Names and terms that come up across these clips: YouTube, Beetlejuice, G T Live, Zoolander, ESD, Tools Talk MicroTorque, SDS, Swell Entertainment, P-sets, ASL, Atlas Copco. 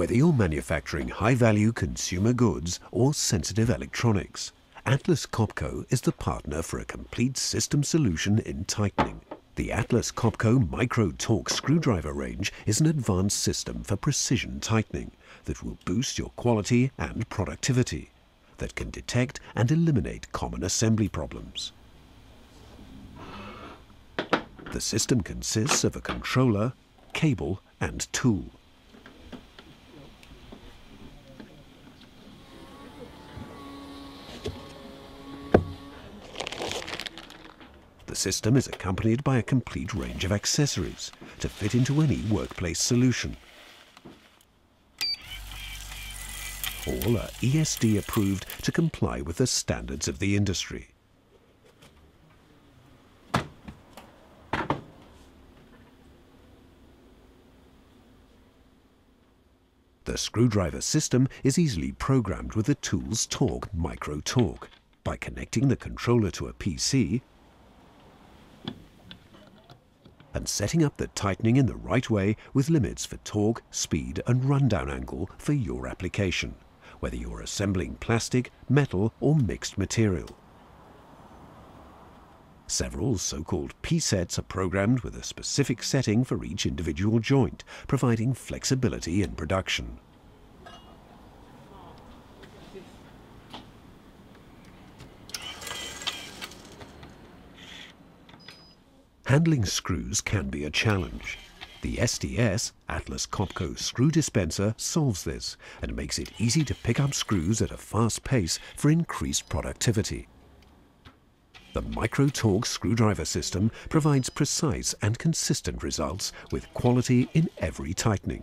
Whether you're manufacturing high-value consumer goods or sensitive electronics, Atlas Copco is the partner for a complete system solution in tightening. The Atlas Copco MicroTorque screwdriver range is an advanced system for precision tightening that will boost your quality and productivity, that can detect and eliminate common assembly problems. The system consists of a controller, cable, and tool. The system is accompanied by a complete range of accessories to fit into any workplace solution. All are ESD approved to comply with the standards of the industry. The screwdriver system is easily programmed with the Tools Talk MicroTorque by connecting the controller to a PC and setting up the tightening in the right way with limits for torque, speed and rundown angle for your application, whether you're assembling plastic, metal or mixed material. Several so-called P-sets are programmed with a specific setting for each individual joint, providing flexibility in production. Handling screws can be a challenge. The SDS, Atlas Copco Screw Dispenser, solves this and makes it easy to pick up screws at a fast pace for increased productivity. The MicroTorque screwdriver system provides precise and consistent results with quality in every tightening.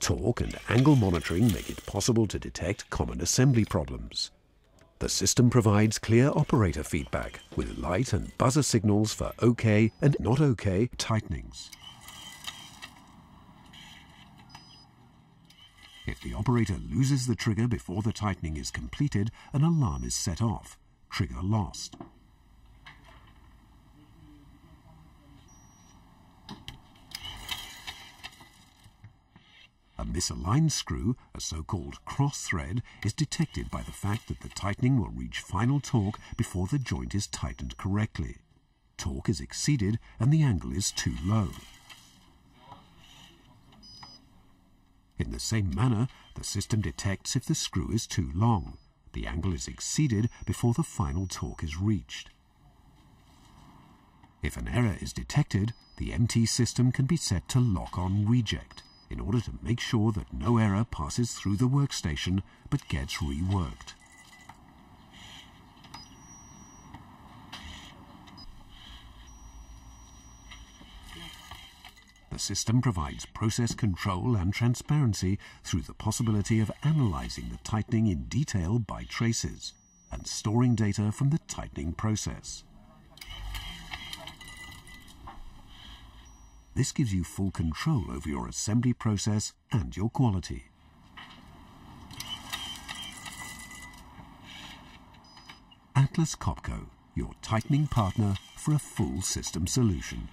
Torque and angle monitoring make it possible to detect common assembly problems. The system provides clear operator feedback with light and buzzer signals for OK and not OK tightenings. If the operator loses the trigger before the tightening is completed, an alarm is set off. Trigger lost. A misaligned screw, a so-called cross-thread, is detected by the fact that the tightening will reach final torque before the joint is tightened correctly. Torque is exceeded and the angle is too low. In the same manner, the system detects if the screw is too long. The angle is exceeded before the final torque is reached. If an error is detected, the MT system can be set to lock on reject, in order to make sure that no error passes through the workstation but gets reworked. The system provides process control and transparency through the possibility of analyzing the tightening in detail by traces and storing data from the tightening process. This gives you full control over your assembly process and your quality. Atlas Copco, your tightening partner for a full system solution.